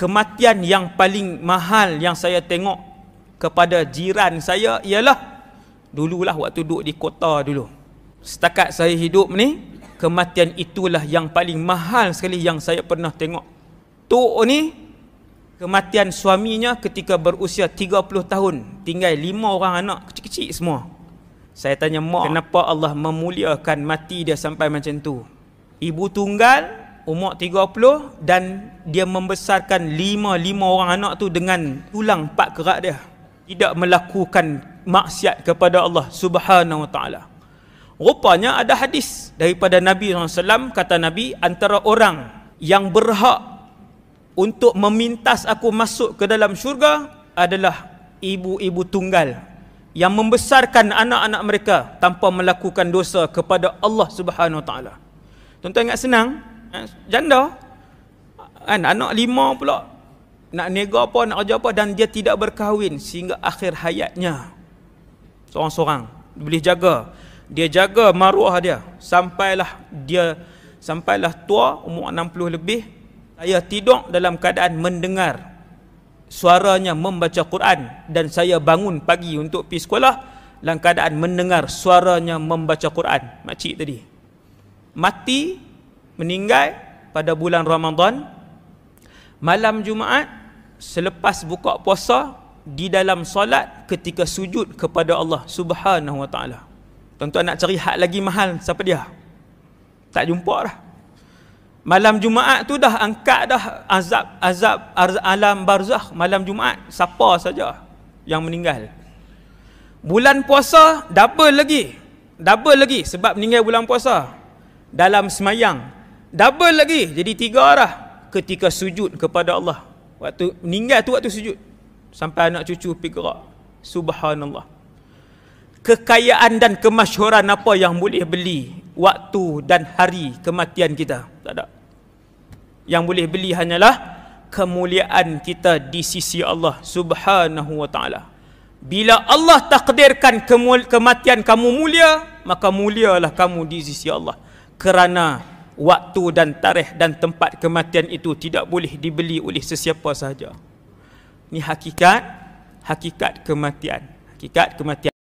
kematian yang paling mahal yang saya tengok kepada jiran saya ialah dululah waktu duduk di kota dulu. Setakat saya hidup ni, kematian itulah yang paling mahal sekali yang saya pernah tengok. Tok ni, kematian suaminya ketika berusia 30 tahun. Tinggal 5 orang anak, kecil-kecil semua. Saya tanya mak, kenapa Allah memuliakan mati dia sampai macam tu? Ibu tunggal, umur 30, dan dia membesarkan 5 orang anak tu dengan tulang pak kerak dia. Tidak melakukan maksiat kepada Allah Subhanahu Wa Ta'ala. Rupanya ada hadis daripada Nabi SAW, kata Nabi, antara orang yang berhak untuk memintas aku masuk ke dalam syurga adalah ibu-ibu tunggal yang membesarkan anak-anak mereka tanpa melakukan dosa kepada Allah Subhanahu Wa Ta'ala. Tuan-tuan ingat senang? Janda kan, anak 5 pula, nak nega apa, nak kerja apa, dan dia tidak berkahwin sehingga akhir hayatnya seorang-seorang. Boleh jaga, dia jaga maruah dia sampailah tua, umur 60 lebih. Saya tidur dalam keadaan mendengar suaranya membaca Quran, dan saya bangun pagi untuk pergi sekolah dalam keadaan mendengar suaranya membaca Quran. Makcik tadi mati, meninggal pada bulan Ramadan, malam Jumaat, selepas buka puasa, di dalam solat ketika sujud kepada Allah Subhanahu Wa Ta'ala. Tuan-tuan nak cari hak lagi mahal, siapa dia? Tak jumpa dah. Malam Jumaat tu dah angkat dah azab alam barzakh. Malam Jumaat, siapa saja yang meninggal. Bulan puasa, double lagi sebab meninggal bulan puasa. Dalam semayang, double lagi, jadi 3 dah ketika sujud kepada Allah. Waktu meninggal tu waktu sujud, sampai anak cucu pergi gerak. Subhanallah. Kekayaan dan kemasyhuran apa yang boleh beli waktu dan hari kematian kita? Tak ada. Yang boleh beli hanyalah kemuliaan kita di sisi Allah Subhanahu Wa Ta'ala. Bila Allah takdirkan kematian kamu mulia, maka mulialah kamu di sisi Allah, kerana waktu dan tarikh dan tempat kematian itu tidak boleh dibeli oleh sesiapa sahaja. Ini hakikat kematian.